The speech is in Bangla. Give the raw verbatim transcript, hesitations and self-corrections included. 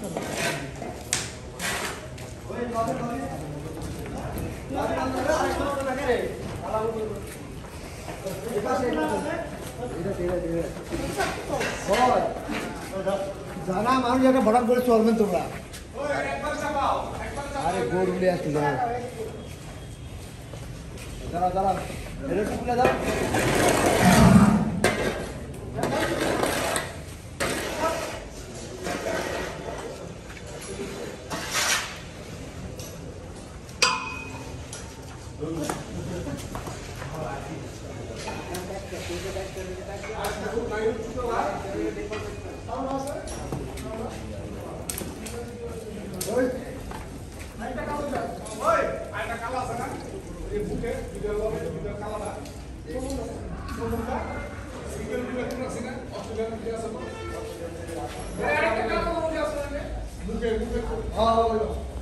জানা মানুষ একটা ভরাট করে চলবেন তোমরা। আরে গোল উঠে আসুন যারা যারা Oke, oke. Oh,